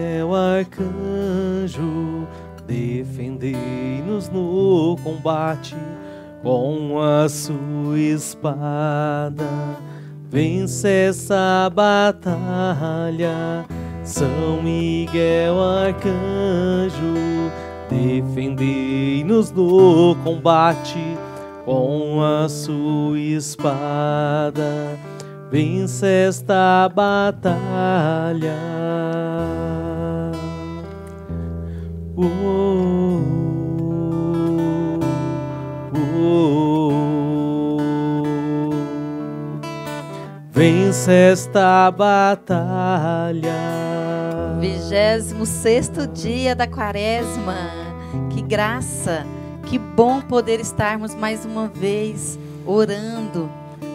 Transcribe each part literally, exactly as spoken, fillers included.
Miguel Arcanjo, defendei-nos no combate com a sua espada. Vence essa batalha, São Miguel Arcanjo, defendei-nos no combate com a sua espada. Vence esta batalha. Oh, oh, oh. Vence esta batalha. Vigésimo sexto dia da quaresma. Que graça, que bom poder estarmos mais uma vez orando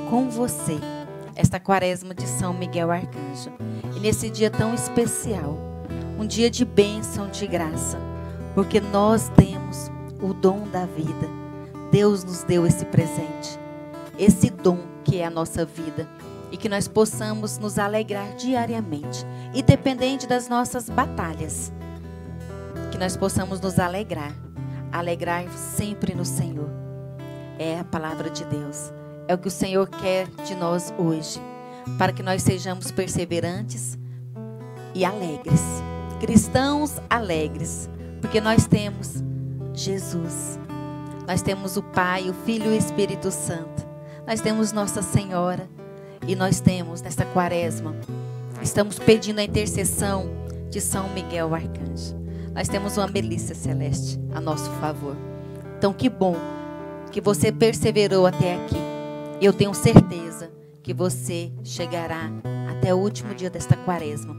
com você esta quaresma de São Miguel Arcanjo. E nesse dia tão especial, um dia de bênção, de graça, porque nós temos o dom da vida. Deus nos deu esse presente, esse dom que é a nossa vida, e que nós possamos nos alegrar diariamente, independente das nossas batalhas, que nós possamos nos alegrar, alegrar sempre no Senhor. É a palavra de Deus. É o que o Senhor quer de nós hoje, para que nós sejamos perseverantes e alegres, cristãos alegres, porque nós temos Jesus, nós temos o Pai, o Filho e o Espírito Santo, nós temos Nossa Senhora, e nós temos, nesta quaresma, estamos pedindo a intercessão de São Miguel Arcanjo. Nós temos uma milícia celeste a nosso favor. Então, que bom que você perseverou até aqui. Eu tenho certeza que você chegará até o último dia desta quaresma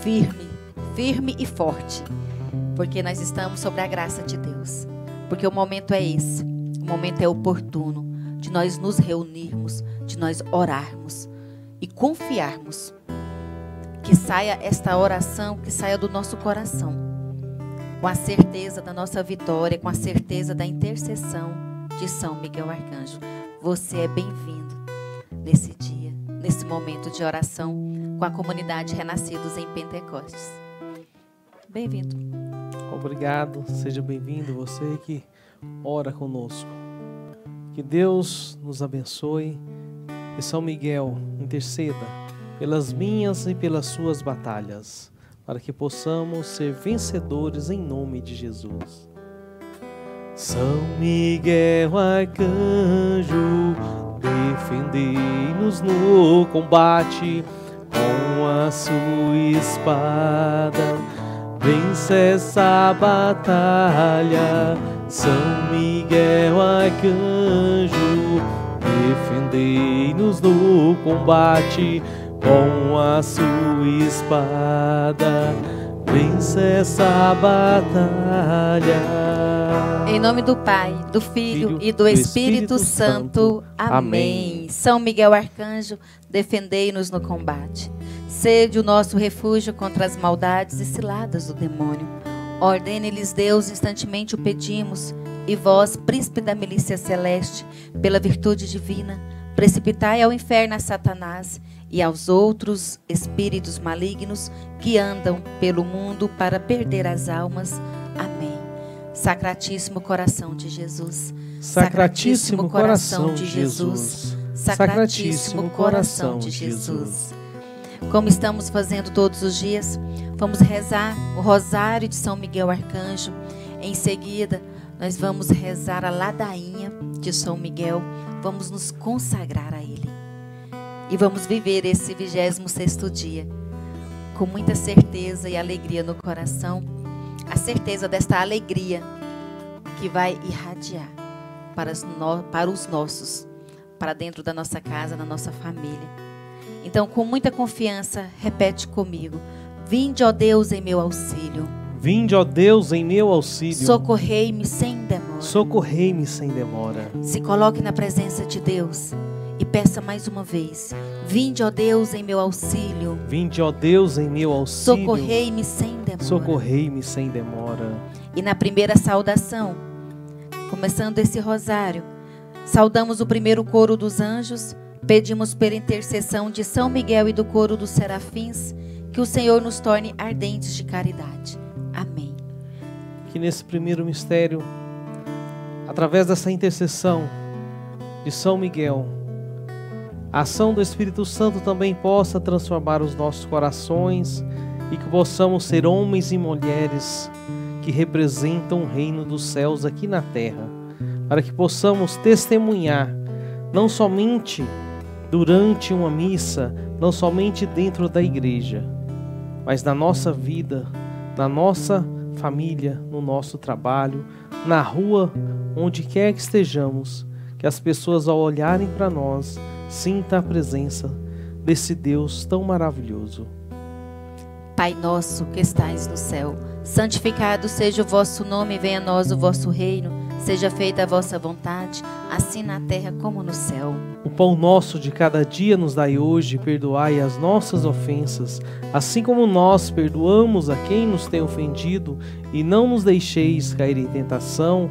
firme, firme e forte, porque nós estamos sobre a graça de Deus. Porque o momento é esse, o momento é oportuno de nós nos reunirmos, de nós orarmos e confiarmos. Que saia esta oração, que saia do nosso coração, com a certeza da nossa vitória, com a certeza da intercessão de São Miguel Arcanjo. Você é bem-vindo nesse dia, nesse momento de oração com a comunidade Renascidos em Pentecostes. Bem-vindo. Obrigado, seja bem-vindo você que ora conosco. Que Deus nos abençoe, que São Miguel interceda pelas minhas e pelas suas batalhas, para que possamos ser vencedores em nome de Jesus. São Miguel Arcanjo, defendei-nos no combate com a sua espada. Vence essa batalha, São Miguel Arcanjo, defendei-nos no combate com a sua espada. Vence essa batalha. Em nome do Pai, do Filho, Filho e do, do Espírito, Espírito Santo. Santo. Amém. Amém. São Miguel Arcanjo, defendei-nos no combate. Sede o nosso refúgio contra as maldades e ciladas do demônio. Ordene-lhes Deus, instantemente o pedimos. E vós, príncipe da milícia celeste, pela virtude divina, precipitai ao inferno a Satanás e aos outros espíritos malignos que andam pelo mundo para perder as almas. Amém. Sacratíssimo coração de Jesus, Sacratíssimo coração de Jesus, Sacratíssimo coração de Jesus. Como estamos fazendo todos os dias, vamos rezar o Rosário de São Miguel Arcanjo. Em seguida, nós vamos rezar a ladainha de São Miguel. Vamos nos consagrar a ele. E vamos viver esse vigésimo sexto dia com muita certeza e alegria no coração. A certeza desta alegria que vai irradiar para, as no... para os nossos, para dentro da nossa casa, na nossa família. Então, com muita confiança, repete comigo. Vinde, ó Deus, em meu auxílio. Vinde, ó Deus, em meu auxílio. Socorrei-me sem demora. Socorrei-me sem demora. Se coloque na presença de Deus e peça mais uma vez. Vinde, ó Deus, em meu auxílio. Vinde, ó Deus, em meu auxílio. Socorrei-me sem demora. Socorrei-me sem demora. E na primeira saudação, começando esse rosário, saudamos o primeiro coro dos anjos, pedimos pela intercessão de São Miguel e do coro dos serafins, Que o Senhor nos torne ardentes de caridade. Amém. Que nesse primeiro mistério, através dessa intercessão de São Miguel, a ação do Espírito Santo também possa transformar os nossos corações e que possamos ser homens e mulheres que representam o reino dos céus aqui na terra, para que possamos testemunhar, não somente durante uma missa, não somente dentro da igreja, mas na nossa vida, na nossa família, no nosso trabalho, na rua, onde quer que estejamos, que as pessoas ao olharem para nós, sintam a presença desse Deus tão maravilhoso. Pai nosso que estais no céu, santificado seja o vosso nome, venha a nós o vosso reino, seja feita a vossa vontade, assim na terra como no céu. O pão nosso de cada dia nos dai hoje, perdoai as nossas ofensas, assim como nós perdoamos a quem nos tem ofendido, e não nos deixeis cair em tentação,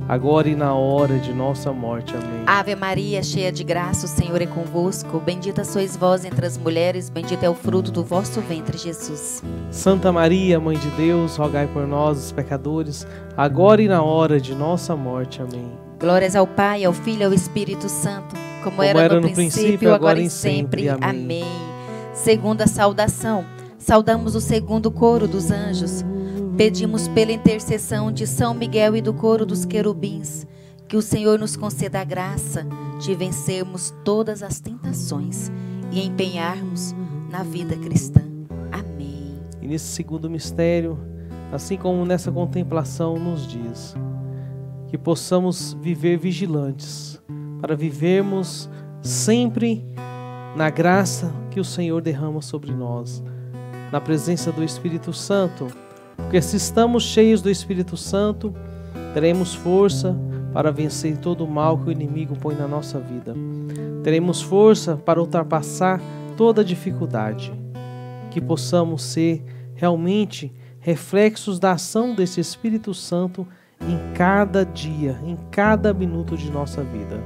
agora e na hora de nossa morte. Amém. Ave Maria, cheia de graça, o Senhor é convosco. Bendita sois vós entre as mulheres, bendito é o fruto do vosso ventre, Jesus. Santa Maria, Mãe de Deus, rogai por nós, os pecadores, agora e na hora de nossa morte. Amém. Glórias ao Pai, ao Filho e ao Espírito Santo, como, como era, era no, no princípio, princípio agora e sempre. sempre. Amém. Segunda saudação, saudamos o segundo coro dos anjos. Pedimos pela intercessão de São Miguel e do coro dos querubins, que o Senhor nos conceda a graça de vencermos todas as tentações e empenharmos na vida cristã. Amém. E nesse segundo mistério, assim como nessa contemplação nos diz, que possamos viver vigilantes, para vivermos sempre na graça que o Senhor derrama sobre nós, na presença do Espírito Santo. Porque se estamos cheios do Espírito Santo, teremos força para vencer todo o mal que o inimigo põe na nossa vida. Teremos força para ultrapassar toda dificuldade. Que possamos ser realmente reflexos da ação desse Espírito Santo em cada dia, em cada minuto de nossa vida.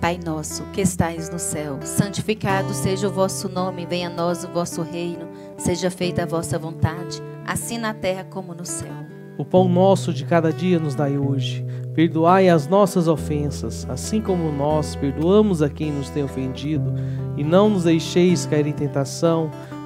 Pai nosso que estais no céu, santificado seja o vosso nome, venha a nós o vosso reino, seja feita a vossa vontade, assim na terra como no céu. O pão nosso de cada dia nos dai hoje. Perdoai as nossas ofensas, assim como nós perdoamos a quem nos tem ofendido. E não nos deixeis cair em tentação,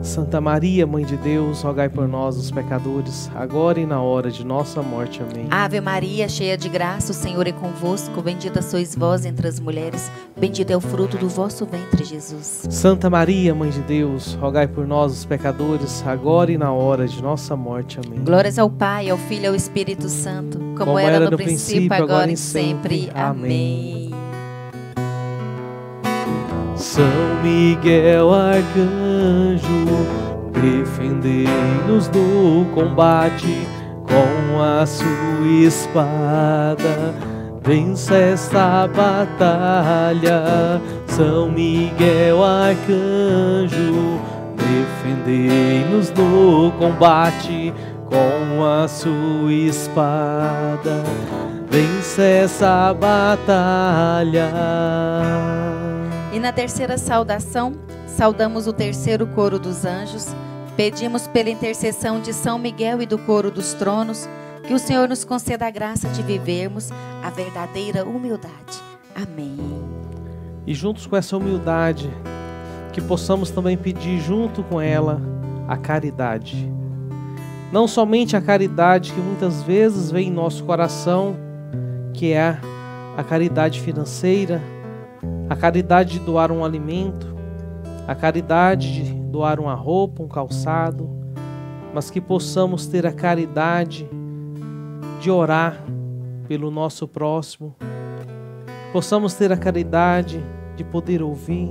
Santa Maria, Mãe de Deus, rogai por nós, os pecadores, agora e na hora de nossa morte. Amém. Ave Maria, cheia de graça, o Senhor é convosco. Bendita sois vós entre as mulheres. Bendito é o fruto do vosso ventre, Jesus. Santa Maria, Mãe de Deus, rogai por nós, os pecadores, agora e na hora de nossa morte. Amém. Glórias ao Pai, ao Filho e ao Espírito Santo, como, como era, era no princípio, princípio agora e sempre. sempre. Amém. São Miguel Arcanjo, defendei-nos do combate, com a sua espada vence esta batalha. São Miguel Arcanjo, defendei-nos do combate, com a sua espada vence essa batalha. E na terceira saudação, saudamos o terceiro coro dos anjos. Pedimos pela intercessão de São Miguel e do coro dos tronos, que o Senhor nos conceda a graça de vivermos a verdadeira humildade. Amém. E juntos com essa humildade, que possamos também pedir junto com ela a caridade. Não somente a caridade que muitas vezes vem em nosso coração, que é a caridade financeira, a caridade de doar um alimento, a caridade de doar uma roupa, um calçado, mas que possamos ter a caridade de orar pelo nosso próximo, possamos ter a caridade de poder ouvir,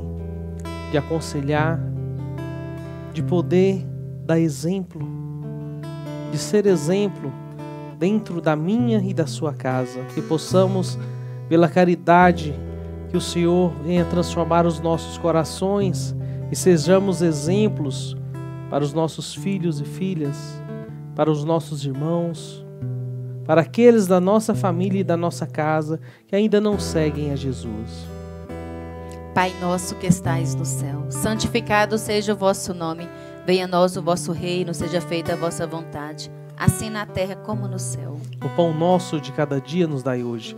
de aconselhar, de poder dar exemplo, de ser exemplo dentro da minha e da sua casa, que possamos, pela caridade, que o Senhor venha transformar os nossos corações e sejamos exemplos para os nossos filhos e filhas, para os nossos irmãos, para aqueles da nossa família e da nossa casa que ainda não seguem a Jesus. Pai nosso que estais no céu, santificado seja o vosso nome, venha a nós o vosso reino, seja feita a vossa vontade, assim na terra como no céu. O pão nosso de cada dia nos dai hoje.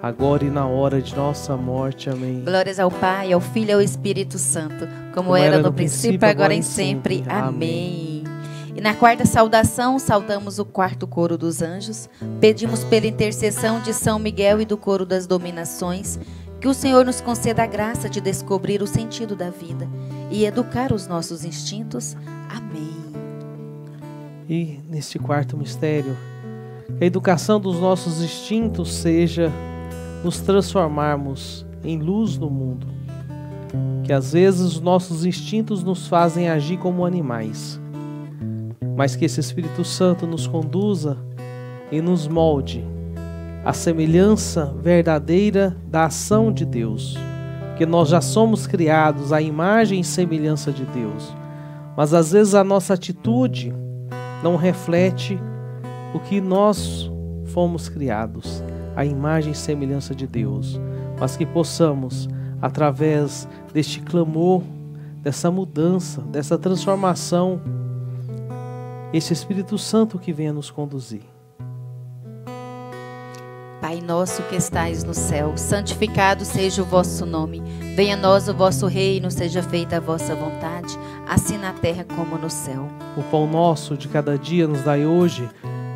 agora e na hora de nossa morte. Amém. Glórias ao Pai, ao Filho e ao Espírito Santo, como, como era no, no princípio, princípio, agora e sempre. sempre. Amém. Amém. E na quarta saudação, saudamos o quarto coro dos anjos. Pedimos pela intercessão de São Miguel e do coro das dominações, que o Senhor nos conceda a graça de descobrir o sentido da vida e educar os nossos instintos. Amém. E neste quarto mistério, que a educação dos nossos instintos seja nos transformarmos em luz no mundo. Que às vezes os nossos instintos nos fazem agir como animais, mas que esse Espírito Santo nos conduza e nos molde à semelhança verdadeira da ação de Deus, que nós já somos criados à imagem e semelhança de Deus, mas às vezes a nossa atitude não reflete o que nós fomos criados, à imagem e semelhança de Deus, mas que possamos, através deste clamor, dessa mudança, dessa transformação, esse Espírito Santo que venha nos conduzir. Pai nosso que estais no céu, santificado seja o vosso nome. Venha a nós o vosso reino, seja feita a vossa vontade, assim na terra como no céu. O pão nosso de cada dia nos dai hoje.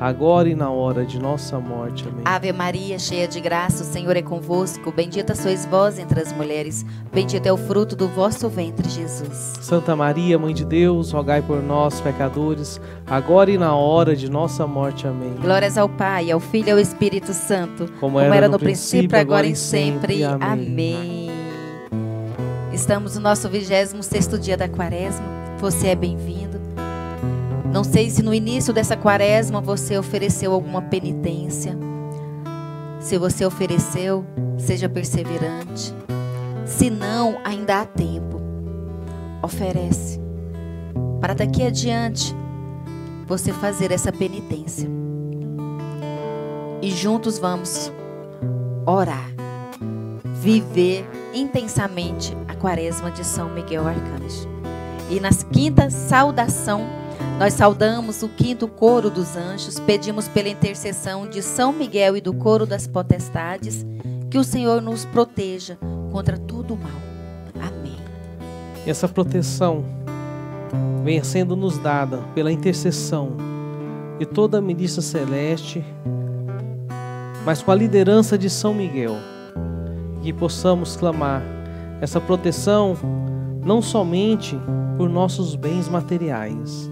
agora e na hora de nossa morte. Amém. Ave Maria, cheia de graça, o Senhor é convosco. Bendita sois vós entre as mulheres, bendito é o fruto do vosso ventre, Jesus. Santa Maria, Mãe de Deus, rogai por nós, pecadores, agora e na hora de nossa morte. Amém. Glórias ao Pai, ao Filho e ao Espírito Santo, como, como era, era no princípio, princípio agora e sempre. sempre. Amém. Amém. Estamos no nosso vigésimo sexto dia da quaresma. Você é bem-vindo. Não sei se no início dessa quaresma você ofereceu alguma penitência. Se você ofereceu, seja perseverante. Se não, ainda há tempo. Oferece. Para daqui adiante, você fazer essa penitência. E juntos vamos orar. Viver intensamente a quaresma de São Miguel Arcanjo. E nas quintas saudação, nós saudamos o quinto coro dos anjos, pedimos pela intercessão de São Miguel e do coro das potestades, que o Senhor nos proteja contra todo o mal. Amém. Essa proteção venha sendo nos dada pela intercessão e toda a milícia celeste, mas com a liderança de São Miguel, que possamos clamar essa proteção não somente por nossos bens materiais,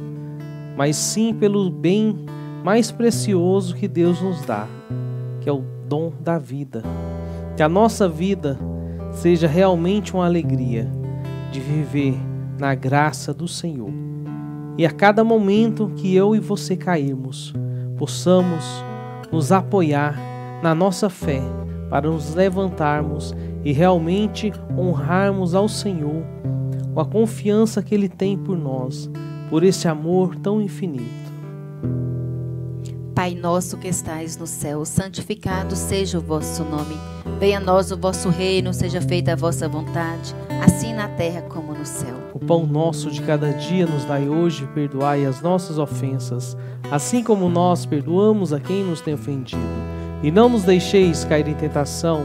mas sim pelo bem mais precioso que Deus nos dá, que é o dom da vida. Que a nossa vida seja realmente uma alegria de viver na graça do Senhor. E a cada momento que eu e você cairmos, possamos nos apoiar na nossa fé para nos levantarmos e realmente honrarmos ao Senhor com a confiança que Ele tem por nós, por esse amor tão infinito. Pai nosso que estais no céu, santificado seja o vosso nome. Venha a nós o vosso reino, seja feita a vossa vontade, assim na terra como no céu. O pão nosso de cada dia nos dai hoje, perdoai as nossas ofensas, assim como nós perdoamos a quem nos tem ofendido. E não nos deixeis cair em tentação,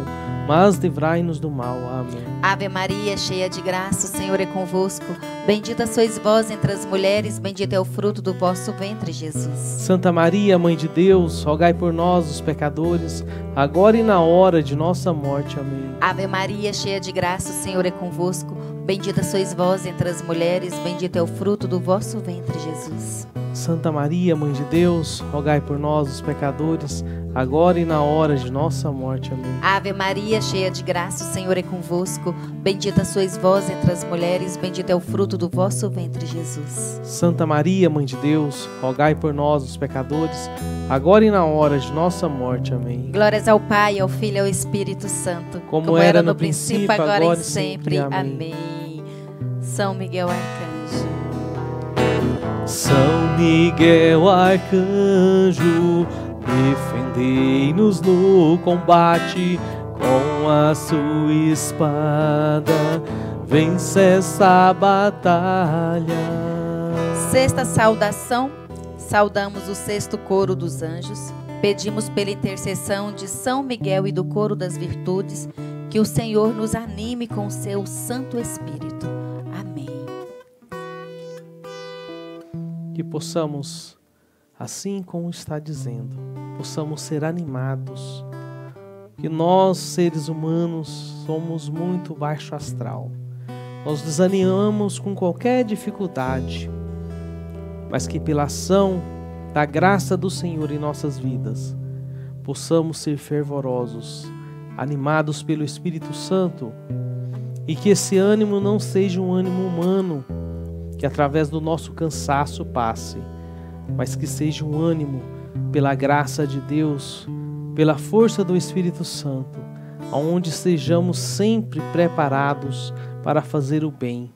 mas livrai-nos do mal. Amém. Ave Maria, cheia de graça, o Senhor é convosco. Bendita sois vós entre as mulheres, bendito é o fruto do vosso ventre, Jesus. Santa Maria, Mãe de Deus, rogai por nós, os pecadores, agora e na hora de nossa morte. Amém. Ave Maria, cheia de graça, o Senhor é convosco. Bendita sois vós entre as mulheres, bendito é o fruto do vosso ventre, Jesus. Santa Maria, Mãe de Deus, rogai por nós, os pecadores, agora e na hora de nossa morte. Amém. Ave Maria, cheia de graça, o Senhor é convosco. Bendita sois vós entre as mulheres, bendito é o fruto do vosso ventre, Jesus. Santa Maria, Mãe de Deus, rogai por nós, os pecadores, agora e na hora de nossa morte. Amém. Glórias ao Pai, ao Filho e ao Espírito Santo, como, como era no, no princípio, princípio, agora, agora e sempre. sempre. Amém. Amém. São Miguel Arcanjo. São Miguel Arcanjo, defendei-nos no combate com a sua espada, vence essa batalha. Sexta saudação, saudamos o sexto coro dos anjos, pedimos pela intercessão de São Miguel e do coro das virtudes, que o Senhor nos anime com seu Santo Espírito. Amém. Que possamos, assim como está dizendo, possamos ser animados, que nós, seres humanos, somos muito baixo astral. Nós desanimamos com qualquer dificuldade, mas que pela ação da graça do Senhor em nossas vidas, possamos ser fervorosos, animados pelo Espírito Santo, e que esse ânimo não seja um ânimo humano, que através do nosso cansaço passe, mas que seja um ânimo pela graça de Deus, pela força do Espírito Santo, aonde sejamos sempre preparados para fazer o bem.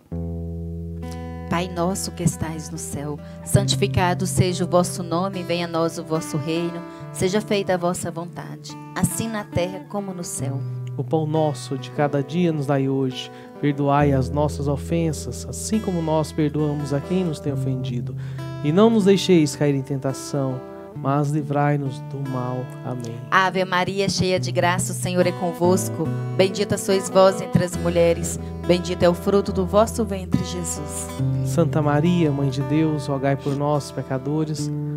Pai nosso que estais no céu, santificado seja o vosso nome, venha a nós o vosso reino, seja feita a vossa vontade, assim na terra como no céu. O pão nosso de cada dia nos dai hoje, perdoai as nossas ofensas, assim como nós perdoamos a quem nos tem ofendido. E não nos deixeis cair em tentação, mas livrai-nos do mal. Amém. Ave Maria, cheia de graça, o Senhor é convosco. Bendita sois vós entre as mulheres, bendito é o fruto do vosso ventre, Jesus. Santa Maria, Mãe de Deus, rogai por nós, pecadores,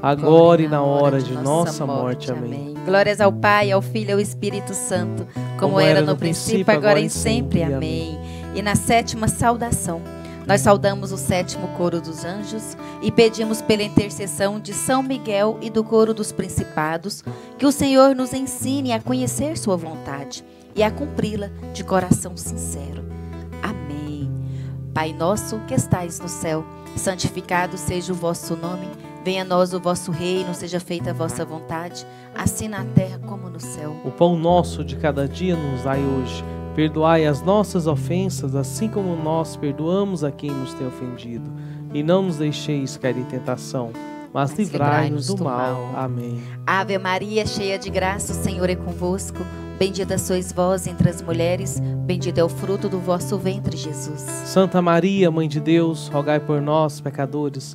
agora, agora e na hora de, de nossa, nossa morte. morte. Amém. Glórias ao Pai, ao Filho e ao Espírito Santo, como, como era no, no princípio, princípio, agora e sempre. sempre. Amém. E na sétima saudação, nós saudamos o sétimo coro dos anjos e pedimos pela intercessão de São Miguel e do coro dos principados, que o Senhor nos ensine a conhecer sua vontade e a cumpri-la de coração sincero. Amém. Pai nosso que estais no céu, santificado seja o vosso nome, venha a nós o vosso reino, seja feita a vossa vontade, assim na terra como no céu. O pão nosso de cada dia nos dai hoje. Perdoai as nossas ofensas, assim como nós perdoamos a quem nos tem ofendido. E não nos deixeis cair em tentação, mas livrai-nos do mal. Amém. Ave Maria, cheia de graça, o Senhor é convosco. Bendita sois vós entre as mulheres, bendito é o fruto do vosso ventre, Jesus. Santa Maria, Mãe de Deus, rogai por nós, pecadores,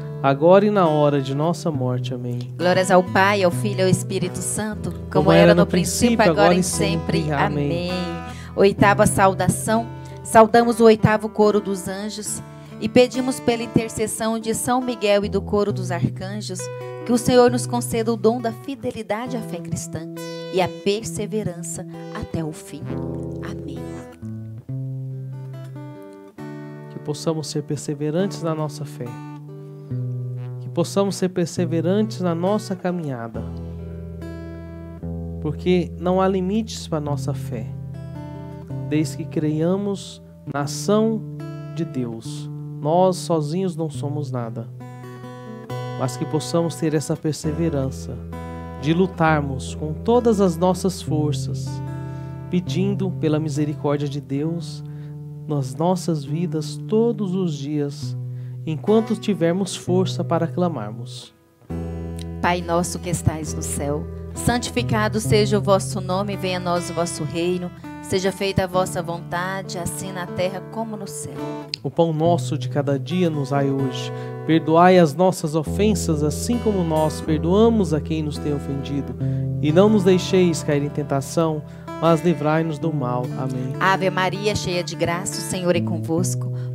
agora e na hora de nossa morte. Amém. Glórias ao Pai, ao Filho e ao Espírito Santo, como, como era no, no princípio, princípio, agora e sempre. sempre. Amém. Amém. Oitava saudação. Saudamos o oitavo coro dos anjos e pedimos pela intercessão de São Miguel e do coro dos arcanjos que o Senhor nos conceda o dom da fidelidade à fé cristã e a perseverança até o fim. Amém. Que possamos ser perseverantes na nossa fé, que possamos ser perseverantes na nossa caminhada, porque não há limites para a nossa fé, desde que creiamos na ação de Deus. Nós sozinhos não somos nada, mas que possamos ter essa perseverança de lutarmos com todas as nossas forças, pedindo pela misericórdia de Deus nas nossas vidas todos os dias, enquanto tivermos força para clamarmos. Pai nosso que estais no céu, santificado seja o vosso nome, venha a nós o vosso reino. Seja feita a vossa vontade, assim na terra como no céu. O pão nosso de cada dia nos dai hoje. Perdoai as nossas ofensas, assim como nós perdoamos a quem nos tem ofendido. E não nos deixeis cair em tentação, mas livrai-nos do mal. Amém. Ave Maria, cheia de graça, o Senhor é convosco.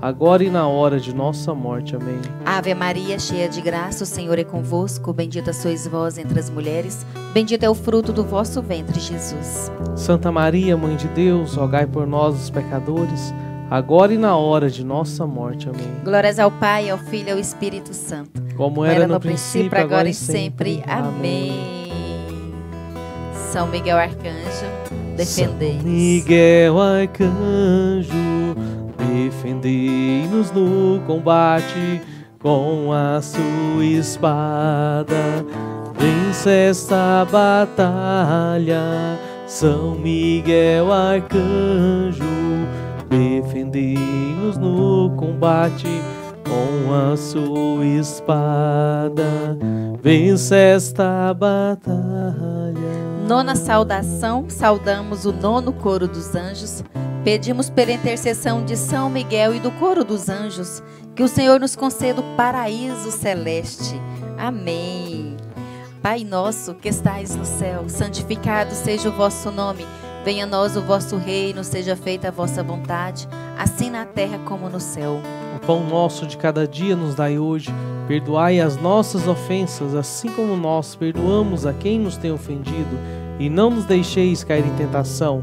agora e na hora de nossa morte. Amém. Ave Maria, cheia de graça, o Senhor é convosco. Bendita sois vós entre as mulheres, bendito é o fruto do vosso ventre, Jesus. Santa Maria, Mãe de Deus, rogai por nós, os pecadores, agora e na hora de nossa morte. Amém. Glórias ao Pai, ao Filho e ao Espírito Santo, como era, era no, no princípio, princípio, agora e sempre. sempre. Amém. São Miguel Arcanjo, defendei-nos. São Miguel Arcanjo, defendei-nos no combate com a sua espada. Vence esta batalha, São Miguel Arcanjo, defendei-nos no combate com a sua espada. Vence esta batalha. Nona saudação, saudamos o nono coro dos anjos. Pedimos pela intercessão de São Miguel e do coro dos anjos que o Senhor nos conceda o paraíso celeste. Amém. Pai nosso que estais no céu, santificado seja o vosso nome. Venha a nós o vosso reino, seja feita a vossa vontade, assim na terra como no céu. O pão nosso de cada dia nos dai hoje. Perdoai as nossas ofensas, assim como nós perdoamos a quem nos tem ofendido. E não nos deixeis cair em tentação,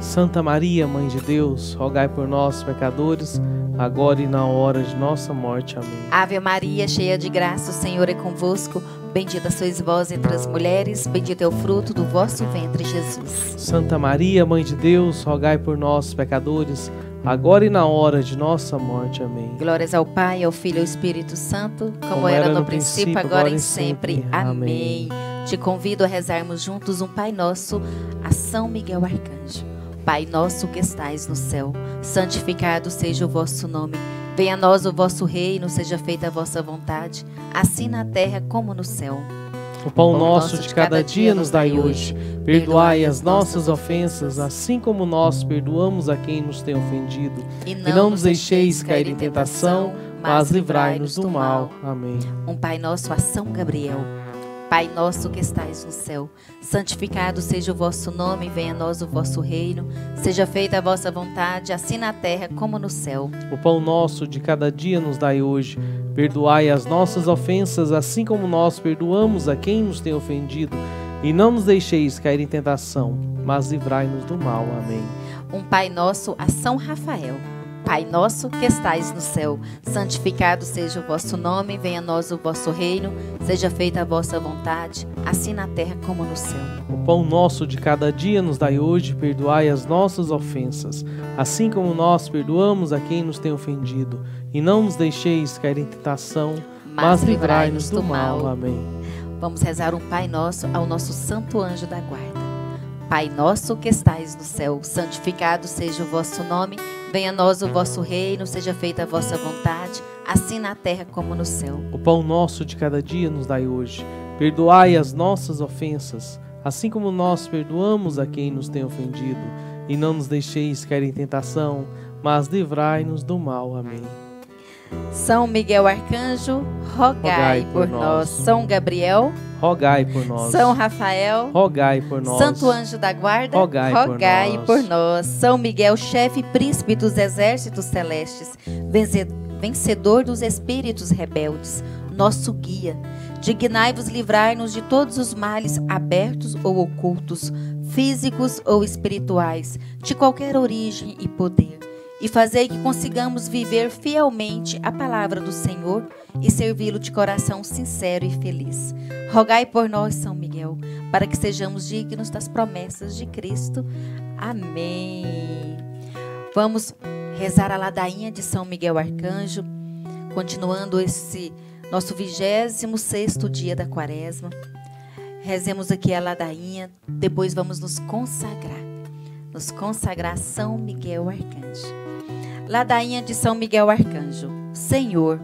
Santa Maria, Mãe de Deus, rogai por nós, pecadores, agora e na hora de nossa morte. Amém. Ave Maria, cheia de graça, o Senhor é convosco. Bendita sois vós entre as mulheres, bendito é o fruto do vosso ventre, Jesus. Santa Maria, Mãe de Deus, rogai por nós, pecadores, agora e na hora de nossa morte. Amém. Glórias ao Pai, ao Filho e ao Espírito Santo, como, como era no, no princípio, princípio agora, agora e sempre. sempre. Amém. Te convido a rezarmos juntos um Pai Nosso a São Miguel Arcanjo. Pai nosso que estais no céu, santificado seja o vosso nome. Venha a nós o vosso reino, seja feita a vossa vontade, assim na terra como no céu. O pão nosso de cada dia nos dai hoje. Perdoai as nossas ofensas, assim como nós perdoamos a quem nos tem ofendido. E não nos deixeis cair em tentação, mas livrai-nos do mal. Amém. Um Pai Nosso a São Gabriel. Pai nosso que estais no céu, santificado seja o vosso nome, venha a nós o vosso reino, seja feita a vossa vontade, assim na terra como no céu. O pão nosso de cada dia nos dai hoje, perdoai as nossas ofensas, assim como nós perdoamos a quem nos tem ofendido, e não nos deixeis cair em tentação, mas livrai-nos do mal. Amém. Um Pai nosso a São Rafael. Pai nosso que estais no céu, santificado seja o vosso nome, venha a nós o vosso reino, seja feita a vossa vontade, assim na terra como no céu. O pão nosso de cada dia nos dai hoje, perdoai as nossas ofensas, assim como nós perdoamos a quem nos tem ofendido. E não nos deixeis cair em tentação, mas, mas livrai-nos do mal. Amém. Vamos rezar um Pai nosso ao nosso santo anjo da guarda. Pai nosso que estais no céu, santificado seja o vosso nome, venha a nós o vosso reino, seja feita a vossa vontade, assim na terra como no céu. O pão nosso de cada dia nos dai hoje. Perdoai as nossas ofensas, assim como nós perdoamos a quem nos tem ofendido. E não nos deixeis cair em tentação, mas livrai-nos do mal. Amém. São Miguel Arcanjo, rogai, rogai por, por nós. São Gabriel, rogai por nós. São Rafael, rogai por nós. Santo Anjo da Guarda, rogai, rogai por, por nós. nós. São Miguel, chefe e príncipe dos exércitos celestes, vencedor dos espíritos rebeldes, nosso guia, dignai-vos livrar-nos de todos os males abertos ou ocultos, físicos ou espirituais, de qualquer origem e poder. E fazei que consigamos viver fielmente a palavra do Senhor e servi-lo de coração sincero e feliz. Rogai por nós, São Miguel, para que sejamos dignos das promessas de Cristo. Amém. Vamos rezar a ladainha de São Miguel Arcanjo, continuando esse nosso vigésimo sexto dia da quaresma. Rezemos aqui a ladainha, depois vamos nos consagrar. Nos consagrar São Miguel Arcanjo. Ladainha de São Miguel Arcanjo. Senhor,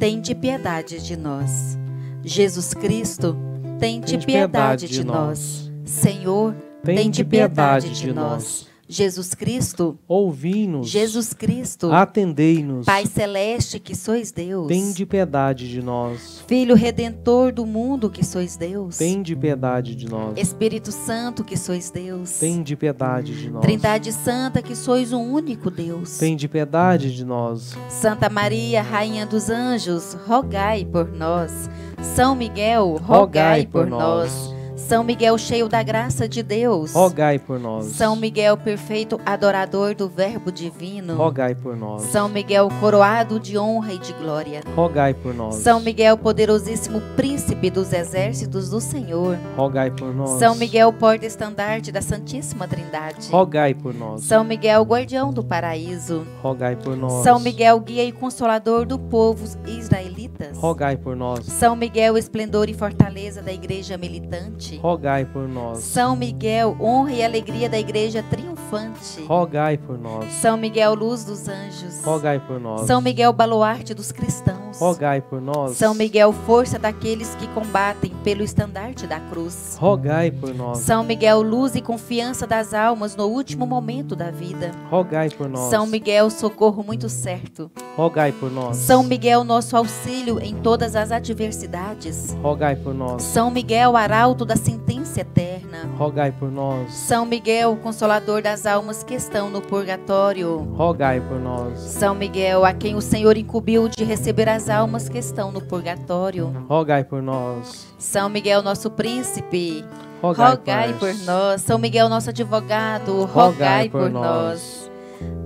tende piedade de nós. Jesus Cristo, tende piedade de nós. Senhor, tende piedade de nós. Jesus Cristo, ouvi-nos. Jesus Cristo, atendei-nos. Pai Celeste, que sois Deus, tende piedade de nós. Filho Redentor do mundo, que sois Deus, tende piedade de nós. Espírito Santo, que sois Deus, tende piedade de nós. Trindade Santa, que sois um único Deus, tende piedade de nós. Santa Maria, Rainha dos Anjos, rogai por nós. São Miguel, rogai, rogai por, por nós. São Miguel, cheio da graça de Deus, rogai por nós. São Miguel, perfeito adorador do Verbo Divino, rogai por nós. São Miguel, coroado de honra e de glória, rogai por nós. São Miguel, poderosíssimo príncipe dos exércitos do Senhor, rogai por nós. São Miguel, porta-estandarte da Santíssima Trindade, rogai por nós. São Miguel, guardião do paraíso, rogai por nós. São Miguel, guia e consolador do povo israelitas, rogai por nós. São Miguel, esplendor e fortaleza da Igreja militante, rogai por nós. São Miguel, honra e alegria da Igreja triunfante, rogai por nós. São Miguel, luz dos anjos, rogai por nós. São Miguel, baluarte dos cristãos, rogai por nós. São Miguel, força daqueles que combatem pelo estandarte da cruz, rogai por nós. São Miguel, luz e confiança das almas no último momento da vida, rogai por nós. São Miguel, socorro muito certo, rogai por nós. São Miguel, nosso auxílio em todas as adversidades, rogai por nós. São Miguel, arauto da sentença eterna, rogai por nós. São Miguel, consolador das almas que estão no purgatório, rogai por nós. São Miguel, a quem o Senhor incumbiu de receber as almas que estão no purgatório, rogai por nós. São Miguel, nosso príncipe, rogai, rogai por nós. São Miguel, nosso advogado, rogai, rogai por, por nós.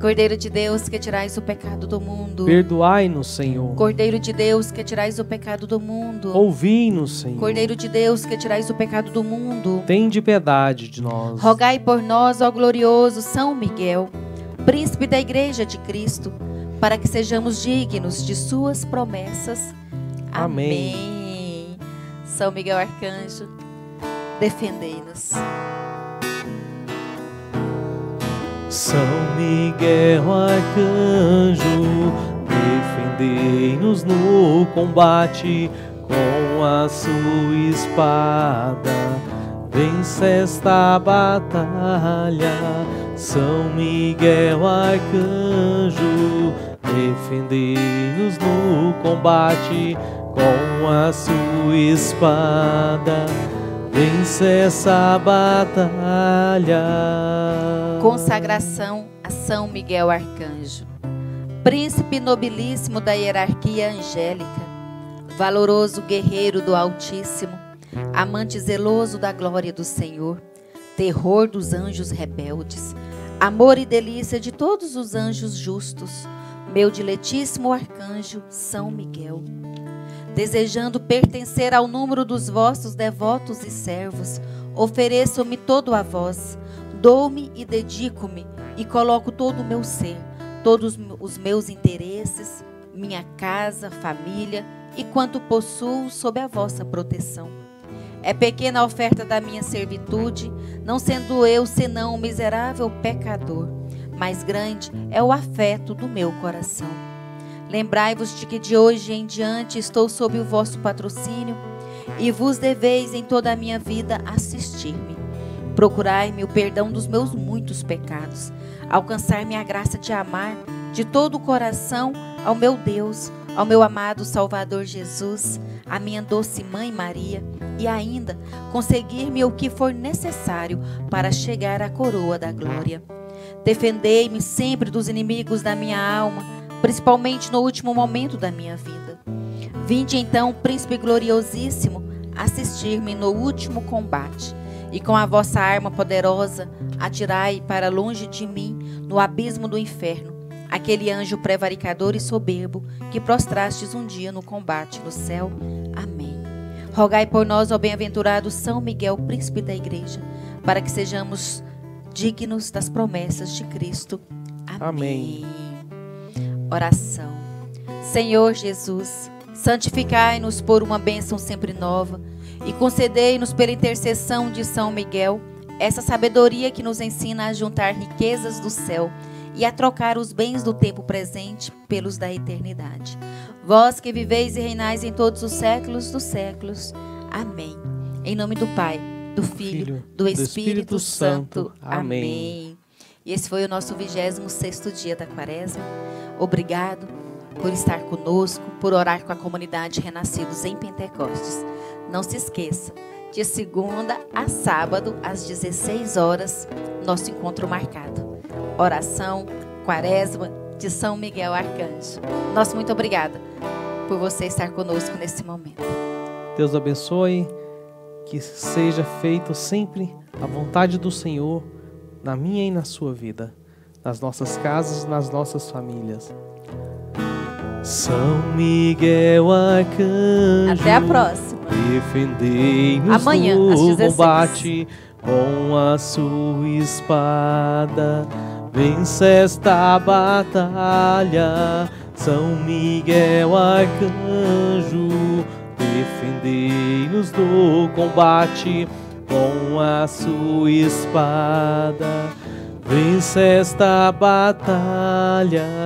Cordeiro de Deus, que tirais o pecado do mundo, perdoai-nos, Senhor. Cordeiro de Deus, que tirais o pecado do mundo, ouvi-nos, Senhor. Cordeiro de Deus, que tirais o pecado do mundo, tende piedade de nós. Rogai por nós, ó glorioso São Miguel, príncipe da Igreja de Cristo, para que sejamos dignos de suas promessas. Amém. Amém. São Miguel Arcanjo, defendei-nos. São Miguel Arcanjo, defendei-nos no combate, com a sua espada, vence esta batalha. São Miguel Arcanjo, defendei-nos no combate com a sua espada, vence essa batalha. Consagração a São Miguel Arcanjo, príncipe nobilíssimo da hierarquia angélica, valoroso guerreiro do Altíssimo, amante zeloso da glória do Senhor, terror dos anjos rebeldes, amor e delícia de todos os anjos justos, meu diletíssimo arcanjo São Miguel, desejando pertencer ao número dos vossos devotos e servos, ofereço-me todo a vós, dou-me e dedico-me, e coloco todo o meu ser, todos os meus interesses, minha casa, família e quanto possuo sob a vossa proteção. É pequena a oferta da minha servitude, não sendo eu senão um miserável pecador, mas grande é o afeto do meu coração. Lembrai-vos de que de hoje em diante estou sob o vosso patrocínio e vos deveis em toda a minha vida assistir-me. Procurai-me o perdão dos meus muitos pecados, alcançar-me a graça de amar de todo o coração ao meu Deus, ao meu amado Salvador Jesus, à minha doce Mãe Maria, e ainda conseguir-me o que for necessário para chegar à coroa da glória. Defendei-me sempre dos inimigos da minha alma, principalmente no último momento da minha vida. Vinde então, príncipe gloriosíssimo, assistir-me no último combate, e com a vossa arma poderosa atirai para longe de mim, no abismo do inferno, aquele anjo prevaricador e soberbo que prostrastes um dia no combate no céu. Amém. Rogai por nós, ó bem-aventurado São Miguel, príncipe da igreja, para que sejamos dignos das promessas de Cristo. Amém. Amém. Oração. Senhor Jesus, santificai-nos por uma bênção sempre nova, e concedei-nos pela intercessão de São Miguel essa sabedoria que nos ensina a juntar riquezas do céu e a trocar os bens do tempo presente pelos da eternidade. Vós que viveis e reinais em todos os séculos dos séculos. Amém. Em nome do Pai, do Filho, do Espírito Santo. Amém. E esse foi o nosso vigésimo sexto dia da quaresma. Obrigado por estar conosco, por orar com a comunidade Renascidos em Pentecostes. Não se esqueça, de segunda a sábado, às dezesseis horas, nosso encontro marcado. Oração, quaresma de São Miguel Arcanjo. Nosso muito obrigada por você estar conosco nesse momento. Deus abençoe, que seja feito sempre a vontade do Senhor, na minha e na sua vida, nas nossas casas, nas nossas famílias. São Miguel Arcanjo, até a próxima. Defendei-nos amanhã no combate com a sua espada, vence esta batalha. São Miguel Arcanjo, defendei-nos do combate com a sua espada, vence esta batalha.